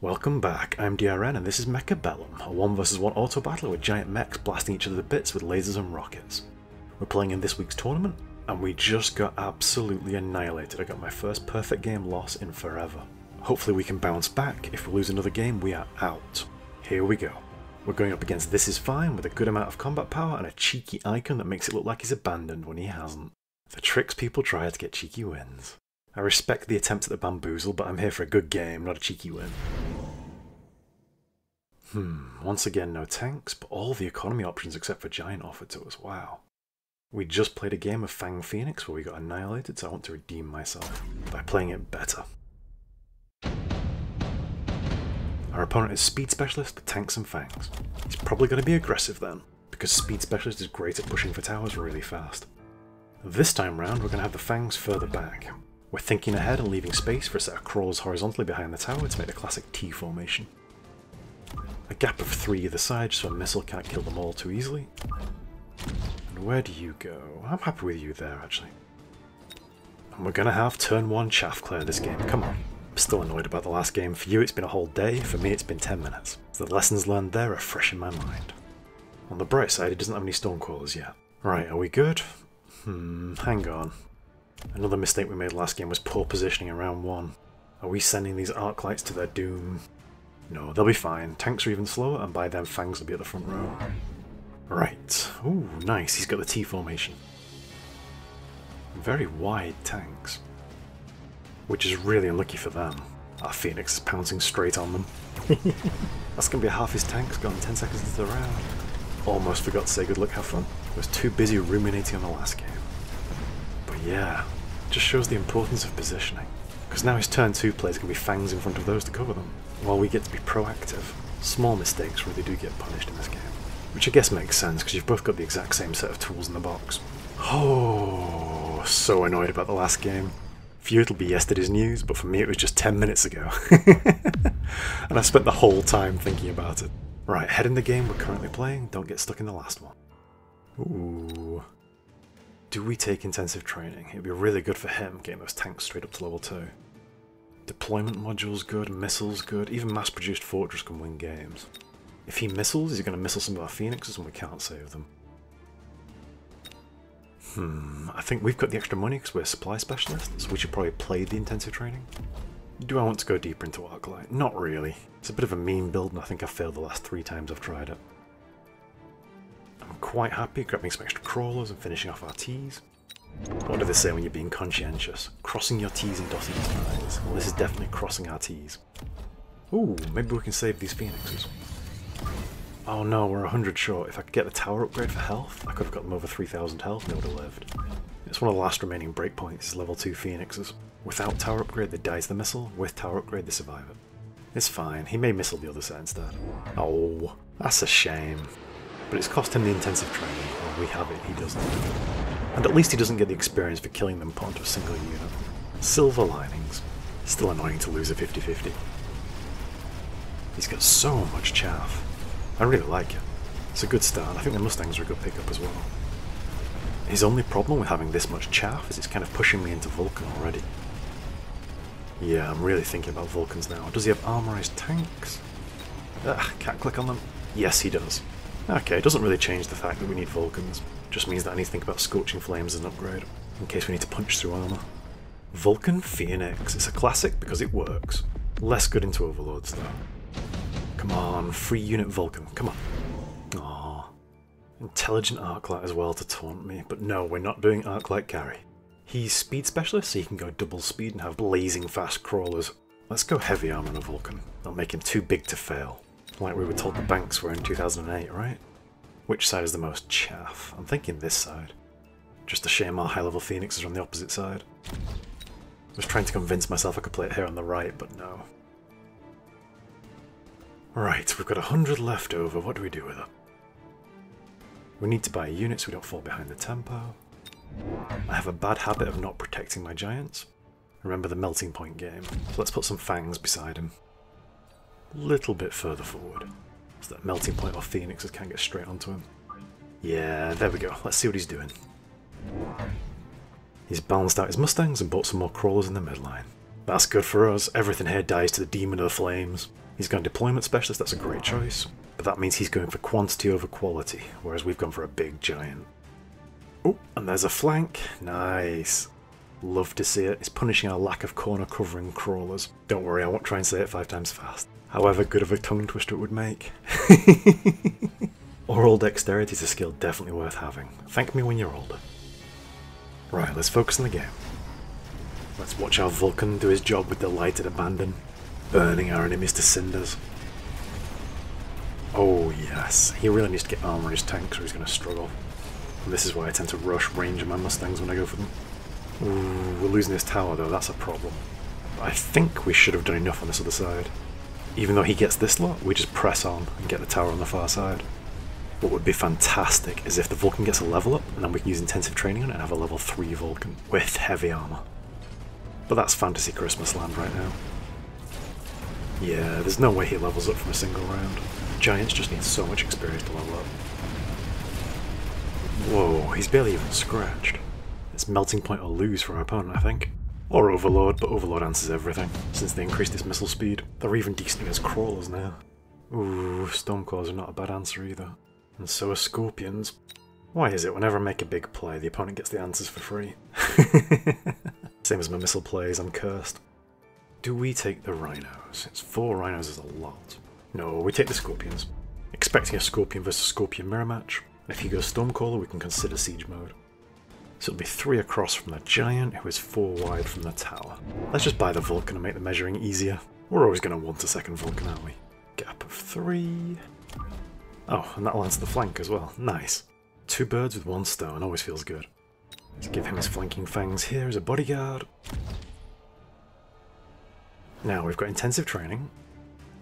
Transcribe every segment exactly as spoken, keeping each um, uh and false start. Welcome back, I'm D R N and this is Mechabellum, a one versus one auto battle with giant mechs blasting each other to bits with lasers and rockets. We're playing in this week's tournament, and we just got absolutely annihilated. I got my first perfect game loss in forever. Hopefully we can bounce back. If we lose another game, we are out. Here we go. We're going up against This Is Fine with a good amount of combat power and a cheeky icon that makes it look like he's abandoned when he hasn't. The tricks people try to get cheeky wins. I respect the attempt at the bamboozle, but I'm here for a good game, not a cheeky win. Hmm, once again no tanks, but all the economy options except for Giant offered to us, wow. We just played a game of Fang Phoenix where we got annihilated, so I want to redeem myself by playing it better. Our opponent is Speed Specialist with tanks and fangs. He's probably going to be aggressive then, because Speed Specialist is great at pushing for towers really fast. This time round we're going to have the fangs further back. We're thinking ahead and leaving space for a set of crawls horizontally behind the tower to make the classic T-Formation. A gap of three either side so a missile can't kill them all too easily. And where do you go? I'm happy with you there, actually. And we're gonna have turn one chaff clear this game, come on. I'm still annoyed about the last game. For you it's been a whole day, for me it's been ten minutes. So the lessons learned there are fresh in my mind. On the bright side, it doesn't have any Stormcrawlers yet. Right, are we good? Hmm, hang on. Another mistake we made last game was poor positioning in round one. Are we sending these Arclights to their doom? No, they'll be fine. Tanks are even slower, and by then Fangs will be at the front row. Right. Ooh, nice. He's got the T-formation. Very wide tanks. Which is really unlucky for them. Our Phoenix is pouncing straight on them. That's going to be half his tanks gone ten seconds into the round. Almost forgot to say good luck, have fun. I was too busy ruminating on the last game. Yeah, just shows the importance of positioning, because now his turn two players can be fangs in front of those to cover them, while we get to be proactive. Small mistakes really do get punished in this game, which I guess makes sense because you've both got the exact same set of tools in the box. Oh, so annoyed about the last game. For you it'll be yesterday's news, but for me it was just ten minutes ago. And I spent the whole time thinking about it. Right, head in the game we're currently playing, don't get stuck in the last one. Ooh. Do we take intensive training? It'd be really good for him, getting those tanks straight up to level two. Deployment module's good, missiles good, even mass-produced fortress can win games. If he missiles, he's going to missile some of our Phoenixes and we can't save them. Hmm, I think we've got the extra money because we're supply specialists, so we should probably play the intensive training. Do I want to go deeper into Arclight? Not really. It's a bit of a mean build and I think I've failed the last three times I've tried it. I'm quite happy grabbing some extra crawlers and finishing off our T's. What do they say when you're being conscientious? Crossing your T's and dotting your I's. Well, this is definitely crossing our T's. Ooh, maybe we can save these Phoenixes. Oh no, we're one hundred short. If I could get the tower upgrade for health, I could have got them over three thousand health and they would have lived. It's one of the last remaining breakpoints, is level two Phoenixes. Without tower upgrade, they die to the missile. With tower upgrade, they survive it. It's fine. He may missile the other set instead. Oh, that's a shame. But it's cost him the intensive training, or we have it, he doesn't. And at least he doesn't get the experience for killing them put onto a single unit. Silver linings. Still annoying to lose a fifty fifty. He's got so much chaff. I really like it. It's a good start, I think the Mustangs are a good pickup as well. His only problem with having this much chaff is it's kind of pushing me into Vulcan already. Yeah, I'm really thinking about Vulcans now. Does he have armorized tanks? Ugh, can't click on them. Yes, he does. Okay, it doesn't really change the fact that we need Vulcans. Just means that I need to think about Scorching Flames as an upgrade, in case we need to punch through armour. Vulcan Phoenix. It's a classic because it works. Less good into Overlords though. Come on, free unit Vulcan, come on. Aww. Intelligent Arclight as well to taunt me, but no, we're not doing Arclight carry. He's Speed Specialist, so he can go double speed and have blazing fast crawlers. Let's go heavy armour on a Vulcan. That'll make him too big to fail. Like we were told the banks were in two thousand eight, right? Which side is the most chaff? I'm thinking this side. Just a shame our high-level Phoenixes are on the opposite side. I was trying to convince myself I could play it here on the right, but no. Right, we've got a hundred left over, what do we do with it? We need to buy a unit so we don't fall behind the tempo. I have a bad habit of not protecting my giants. Remember the melting point game, so let's put some fangs beside him. Little bit further forward, so that melting point or Phoenixes can get straight onto him. Yeah, there we go, let's see what he's doing. He's balanced out his Mustangs and bought some more crawlers in the midline. That's good for us, everything here dies to the demon of the flames. He's going deployment specialist, that's a great choice, but that means he's going for quantity over quality, whereas we've gone for a big giant. Oh, and there's a flank. Nice. Love to see it. It's punishing our lack of corner covering crawlers. Don't worry, I won't try and say it five times fast. However good of a tongue twister it would make. Oral dexterity is a skill definitely worth having. Thank me when you're older. Right, let's focus on the game. Let's watch our Vulcan do his job with delighted abandon, burning our enemies to cinders. Oh yes, he really needs to get armor in his tank or he's going to struggle. And this is why I tend to rush range in my Mustangs when I go for them. Ooh, we're losing this tower though, that's a problem. I think we should have done enough on this other side. Even though he gets this lot, we just press on and get the tower on the far side. What would be fantastic is if the Vulcan gets a level up and then we can use intensive training on it and have a level three Vulcan with heavy armor. But that's fantasy Christmas land right now. Yeah, there's no way he levels up from a single round. Giants just need so much experience to level up. Whoa, he's barely even scratched. It's melting point or lose for our opponent, I think. Or Overlord, but Overlord answers everything, since they increased its missile speed. They're even decent against crawlers now. Ooh, Stormcrawlers are not a bad answer either. And so are Scorpions. Why is it whenever I make a big play, the opponent gets the answers for free? Same as my missile plays, I'm cursed. Do we take the Rhinos? It's four Rhinos is a lot. No, we take the Scorpions. Expecting a Scorpion versus Scorpion mirror match. If he goes Stormcaller, we can consider Siege mode. So it'll be three across from the Giant, who is four wide from the tower. Let's just buy the Vulcan and make the measuring easier. We're always going to want a second Vulcan, aren't we? Gap of three. Oh, and that'll answer the flank as well. Nice. Two birds with one stone, always feels good. Let's give him his flanking fangs here as a bodyguard. Now we've got intensive training.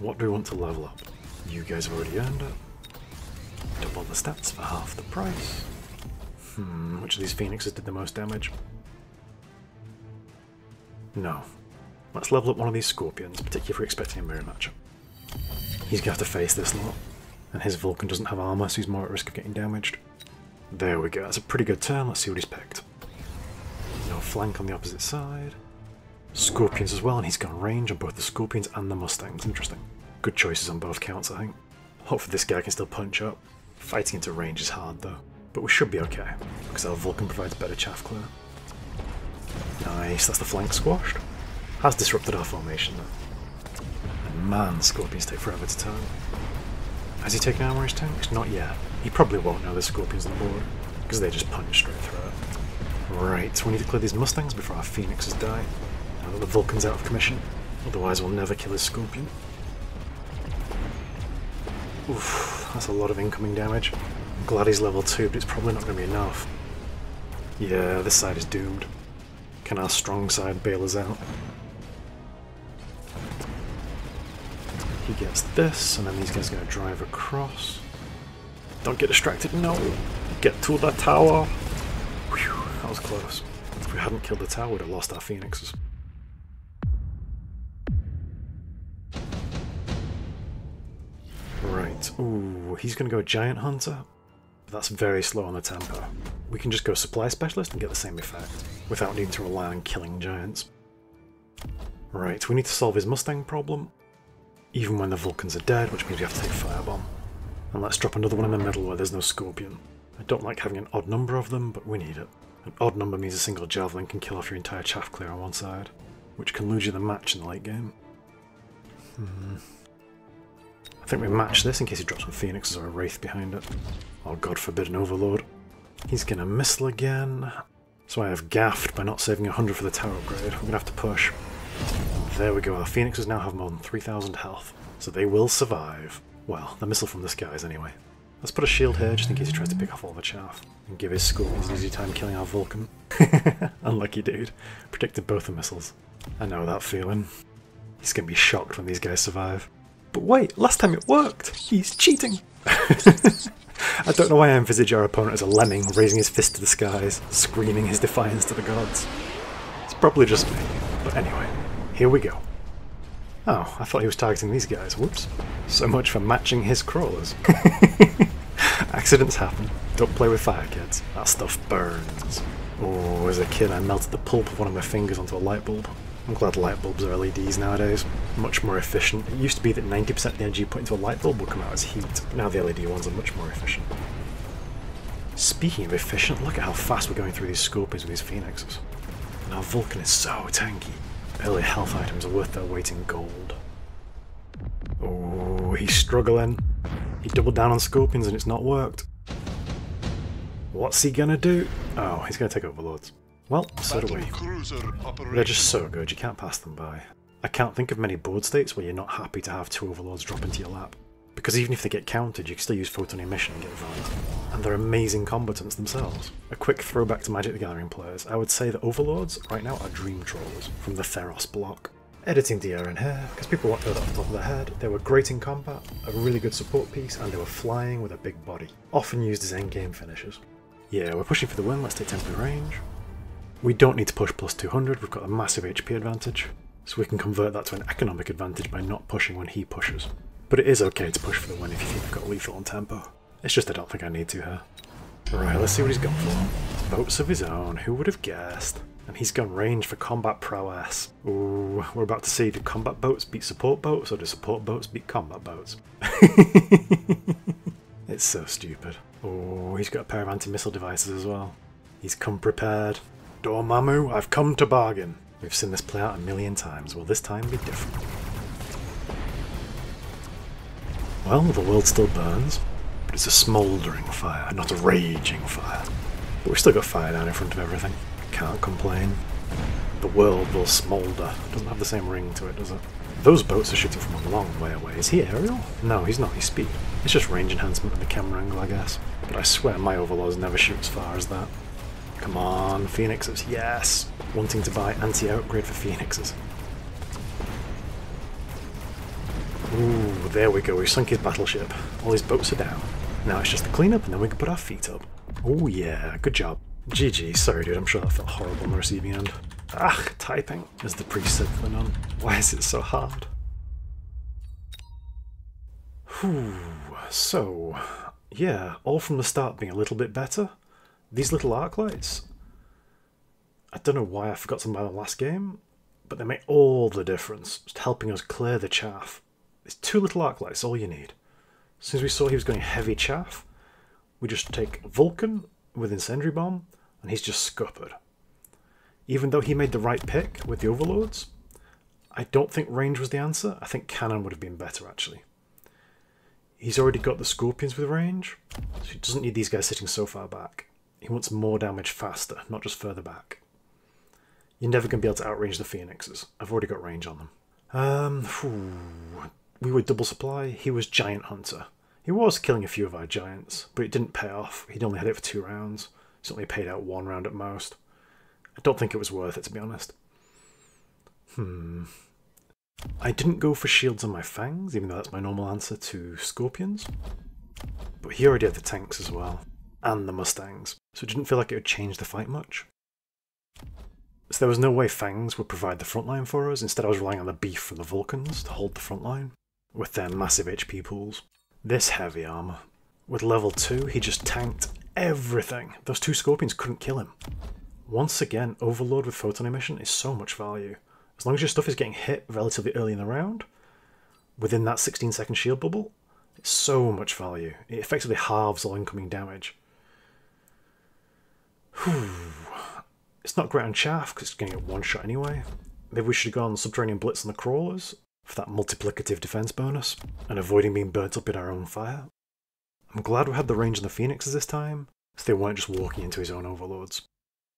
What do we want to level up? You guys have already earned it. Double the stats for half the price. Hmm, which of these Phoenixes did the most damage? No. Let's level up one of these Scorpions, particularly if we're expecting a mirror matchup. He's going to have to face this lot. And his Vulcan doesn't have armor, so he's more at risk of getting damaged. There we go, that's a pretty good turn, let's see what he's picked. No flank on the opposite side. Scorpions as well, and he's got range on both the Scorpions and the Mustangs, interesting. Good choices on both counts, I think. Hopefully this guy can still punch up. Fighting into range is hard though, but we should be okay, because our Vulcan provides better chaff clear. Nice, that's the flank squashed. Has disrupted our formation though. And man, Scorpions take forever to turn. Has he taken armor in his tank? Not yet. He probably won't know the Scorpions on the board, because they just punch straight through it. Right, so we need to clear these Mustangs before our Phoenixes die, now that the Vulcan's out of commission. Otherwise we'll never kill his Scorpion. Oof, that's a lot of incoming damage. I'm glad he's level two, but it's probably not going to be enough. Yeah, this side is doomed. Can our strong side bail us out? He gets this, and then these guys are going to drive across. Don't get distracted, no! Get to the tower! Whew, that was close. If we hadn't killed the tower, we'd have lost our Phoenixes. Right, ooh, he's going to go Giant Hunter, but that's very slow on the tempo. We can just go Supply Specialist and get the same effect, without needing to rely on killing giants. Right, we need to solve his Mustang problem. Even when the Vulcans are dead, which means we have to take Firebomb. And let's drop another one in the middle where there's no Scorpion. I don't like having an odd number of them, but we need it. An odd number means a single Javelin can kill off your entire chaff clear on one side, which can lose you the match in the late game. Hmm. I think we match this in case he drops some Phoenixes or a Wraith behind it. Or God forbid an Overlord. He's gonna missile again. So I have gaffed by not saving one hundred for the tower upgrade. We're gonna have to push. There we go, our Phoenixes now have more than three thousand health, so they will survive. Well, the missile from the skies anyway. Let's put a shield here just in case he tries to pick off all the chaff, and give his Scorpions an easy time killing our Vulcan. Unlucky dude, predicted both the missiles. I know that feeling. He's gonna be shocked when these guys survive. But wait, last time it worked! He's cheating! I don't know why I envisage our opponent as a lemming raising his fist to the skies, screaming his defiance to the gods. It's probably just me, but anyway. Here we go. Oh, I thought he was targeting these guys. Whoops. So much for matching his crawlers. Accidents happen. Don't play with fire, kids. That stuff burns. Oh, as a kid I melted the pulp of one of my fingers onto a light bulb. I'm glad light bulbs are L E Ds nowadays, much more efficient. It used to be that ninety percent of the energy put into a light bulb would come out as heat, but now the L E D ones are much more efficient. Speaking of efficient, look at how fast we're going through these Scorpions with these Phoenixes. And our Vulcan is so tanky. Early health items are worth their weight in gold. Oh, he's struggling. He doubled down on Scorpions and it's not worked. What's he gonna do? Oh, he's gonna take Overlords. Well, so do we. They're just so good, you can't pass them by. I can't think of many board states where you're not happy to have two Overlords drop into your lap. Because even if they get countered, you can still use photon emission and get value. And they're amazing combatants themselves. A quick throwback to Magic the Gathering players, I would say that Overlords right now are Dream Trollers from the Theros block. Editing D R N here, because people won't know that off the top of their head. They were great in combat, a really good support piece, and they were flying with a big body. Often used as endgame finishers. Yeah, we're pushing for the win, let's take temporary range. We don't need to push plus two hundred, we've got a massive H P advantage, so we can convert that to an economic advantage by not pushing when he pushes. But it is okay to push for the win if you think you've got lethal on tempo. It's just I don't think I need to here. Right, let's see what he's gone for. Boats of his own, who would have guessed? And he's gone range for combat prowess. Ooh, we're about to see, do combat boats beat support boats, or do support boats beat combat boats? It's so stupid. Oh, he's got a pair of anti-missile devices as well. He's come prepared. Dormammu, I've come to bargain. We've seen this play out a million times. Will this time be different? Well, the world still burns, but it's a smouldering fire, not a raging fire. But we've still got fire down in front of everything. Can't complain. The world will smoulder. Doesn't have the same ring to it, does it? Those boats are shooting from a long way away. Is he aerial? No, he's not. He's speed. It's just range enhancement and the camera angle, I guess. But I swear my Overlords never shoot as far as that. Come on, Phoenixes, yes! Wanting to buy anti-air upgrade for Phoenixes. Ooh, there we go, we've sunk his battleship. All his boats are down. Now it's just the cleanup and then we can put our feet up. Oh yeah, good job. G G, sorry dude, I'm sure that felt horrible on the receiving end. Ah, typing, as the priest said to the nun. Why is it so hard? Whew, so, yeah, all from the start being a little bit better. These little Arclights, I don't know why I forgot them by the last game, but they make all the difference, just helping us clear the chaff. It's two little Arclights, all you need. As soon as we saw he was going heavy chaff, we just take Vulcan with Incendiary Bomb, and he's just scuppered. Even though he made the right pick with the Overlords, I don't think range was the answer. I think cannon would have been better, actually. He's already got the Scorpions with range, so he doesn't need these guys sitting so far back. He wants more damage faster, not just further back. You're never going to be able to outrange the Phoenixes. I've already got range on them. Um, whew. We were double supply. He was Giant Hunter. He was killing a few of our giants, but it didn't pay off. He'd only had it for two rounds. He's only paid out one round at most. I don't think it was worth it, to be honest. Hmm. I didn't go for shields on my fangs, even though that's my normal answer to Scorpions. But he already had the tanks as well. And the Mustangs, so it didn't feel like it would change the fight much. So there was no way Fangs would provide the front line for us. Instead I was relying on the beef from the Vulcans to hold the front line, with their massive H P pools. This heavy armour. With level two, he just tanked everything. Those two Scorpions couldn't kill him. Once again, Overlord with photon emission is so much value. As long as your stuff is getting hit relatively early in the round, within that sixteen second shield bubble, it's so much value. It effectively halves all incoming damage. Whew. It's not great on chaff, because it's going to get one shot anyway. Maybe we should have gone Subterranean Blitz on the Crawlers, for that multiplicative defense bonus, and avoiding being burnt up in our own fire. I'm glad we had the range on the Phoenixes this time, so they weren't just walking into his own Overlords.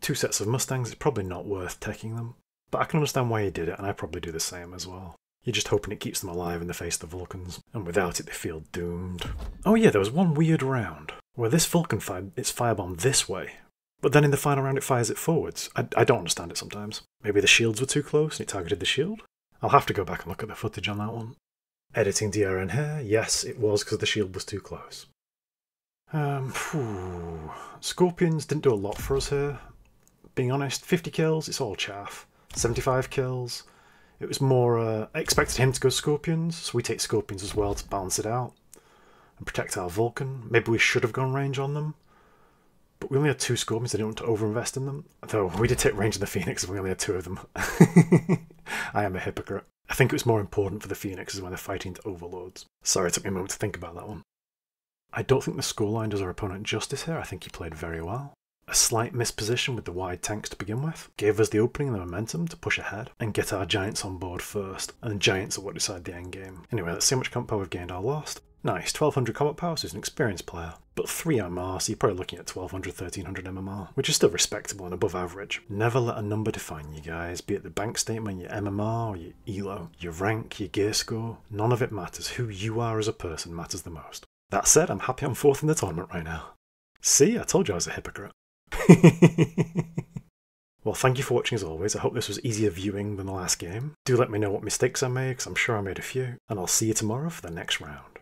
Two sets of Mustangs is probably not worth teching them, but I can understand why he did it, and I probably do the same as well. You're just hoping it keeps them alive in the face of the Vulcans, and without it they feel doomed. Oh yeah, there was one weird round, where this Vulcan fired its Firebomb this way, but then in the final round it fires it forwards. I, I don't understand it sometimes. Maybe the shields were too close and it targeted the shield? I'll have to go back and look at the footage on that one. Editing D R N here, yes, it was because the shield was too close. Um, phew. Scorpions didn't do a lot for us here. Being honest, fifty kills, it's all chaff. seventy-five kills. It was more, uh, I expected him to go Scorpions, so we take Scorpions as well to balance it out and protect our Vulcan. Maybe we should have gone range on them. But we only had two Scorpions, I didn't want to overinvest in them. Though we did take range in the Phoenix and we only had two of them. I am a hypocrite. I think it was more important for the Phoenixes when they're fighting the Overlords. Sorry, it took me a moment to think about that one. I don't think the scoreline does our opponent justice here. I think he played very well. A slight misposition with the wide tanks to begin with gave us the opening and the momentum to push ahead and get our giants on board first, and giants are what decide the end game. Anyway, that's how much comp power we've gained or lost. Nice, twelve hundred combat power, so he's an experienced player, but three M R, so you're probably looking at twelve hundred, thirteen hundred M M R, which is still respectable and above average. Never let a number define you guys, be it the bank statement, your M M R, or your E L O, your rank, your gear score, none of it matters. Who you are as a person matters the most. That said, I'm happy I'm fourth in the tournament right now. See, I told you I was a hypocrite. Well, thank you for watching as always. I hope this was easier viewing than the last game. Do let me know what mistakes I made, because I'm sure I made a few, and I'll see you tomorrow for the next round.